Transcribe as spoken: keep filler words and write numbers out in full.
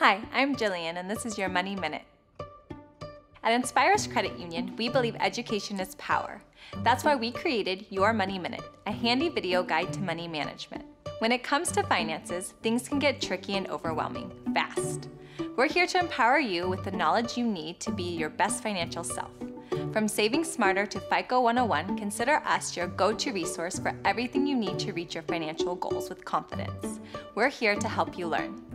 Hi, I'm Jillian, and this is Your Money Minute. At Inspirus Credit Union, we believe education is power. That's why we created Your Money Minute, a handy video guide to money management. When it comes to finances, things can get tricky and overwhelming fast. We're here to empower you with the knowledge you need to be your best financial self. From Saving Smarter to FICO one oh one, consider us your go-to resource for everything you need to reach your financial goals with confidence. We're here to help you learn.